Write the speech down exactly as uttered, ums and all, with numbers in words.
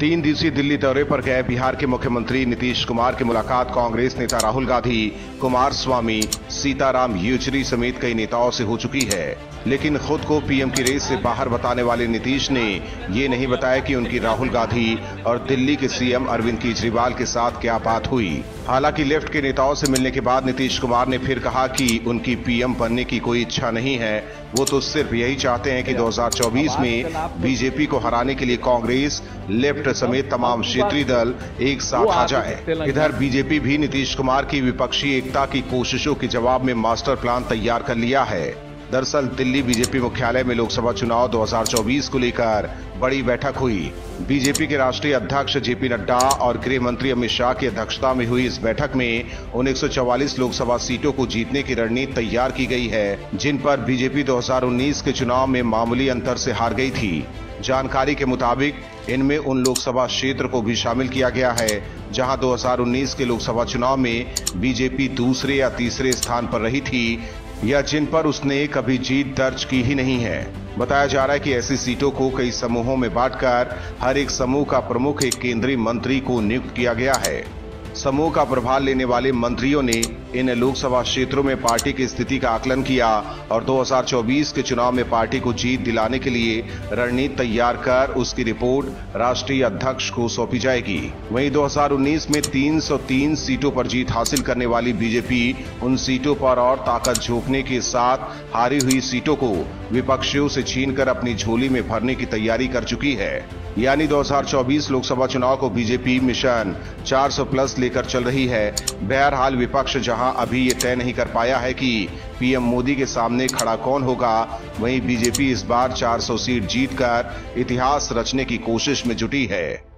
तीन दिवसीय दिल्ली दौरे पर गए बिहार के मुख्यमंत्री नीतीश कुमार की मुलाकात कांग्रेस नेता राहुल गांधी, कुमार स्वामी, सीताराम यूचुरी समेत कई नेताओं से हो चुकी है, लेकिन खुद को पीएम की रेस से बाहर बताने वाले नीतीश ने ये नहीं बताया कि उनकी राहुल गांधी और दिल्ली के सीएम अरविंद केजरीवाल के साथ क्या बात हुई। हालांकि लेफ्ट के नेताओं से मिलने के बाद नीतीश कुमार ने फिर कहा कि उनकी पीएम बनने की कोई इच्छा नहीं है, वो तो सिर्फ यही चाहते हैं कि दो हज़ार चौबीस में बीजेपी को हराने के लिए कांग्रेस, लेफ्ट समेत तमाम क्षेत्रीय दल एक साथ आ जाए। इधर बीजेपी भी नीतीश कुमार की विपक्षी एकता की कोशिशों के जवाब में मास्टर प्लान तैयार कर लिया है। दरअसल दिल्ली बीजेपी मुख्यालय में लोकसभा चुनाव दो हज़ार चौबीस को लेकर बड़ी बैठक हुई। बीजेपी के राष्ट्रीय अध्यक्ष जे पी नड्डा और गृह मंत्री अमित शाह की अध्यक्षता में हुई इस बैठक में उन एक सौ चौवालीस लोकसभा सीटों को जीतने की रणनीति तैयार की गई है, जिन पर बीजेपी दो हज़ार उन्नीस के चुनाव में मामूली अंतर से हार गई थी। जानकारी के मुताबिक इनमें उन लोकसभा क्षेत्र को भी शामिल किया गया है जहां दो हज़ार उन्नीस के लोकसभा चुनाव में बीजेपी दूसरे या तीसरे स्थान पर रही थी या जिन पर उसने कभी जीत दर्ज की ही नहीं है। बताया जा रहा है कि ऐसी सीटों को कई समूहों में बांटकर हर एक समूह का प्रमुख एक केंद्रीय मंत्री को नियुक्त किया गया है। समूह का प्रभार लेने वाले मंत्रियों ने इन लोकसभा क्षेत्रों में पार्टी की स्थिति का आकलन किया और दो हज़ार चौबीस के चुनाव में पार्टी को जीत दिलाने के लिए रणनीति तैयार कर उसकी रिपोर्ट राष्ट्रीय अध्यक्ष को सौंपी जाएगी। वहीं दो हज़ार उन्नीस में तीन सौ तीन सीटों पर जीत हासिल करने वाली बीजेपी उन सीटों पर और ताकत झोंकने के साथ हारी हुई सीटों को विपक्षियों से छीनकर अपनी झोली में भरने की तैयारी कर चुकी है। यानी दो हज़ार चौबीस लोकसभा चुनाव को बीजेपी मिशन चार सौ प्लस लेकर चल रही है। बहरहाल विपक्ष जहां अभी ये तय नहीं कर पाया है कि पीएम मोदी के सामने खड़ा कौन होगा, वहीं बीजेपी इस बार चार सौ सीट जीतकर इतिहास रचने की कोशिश में जुटी है।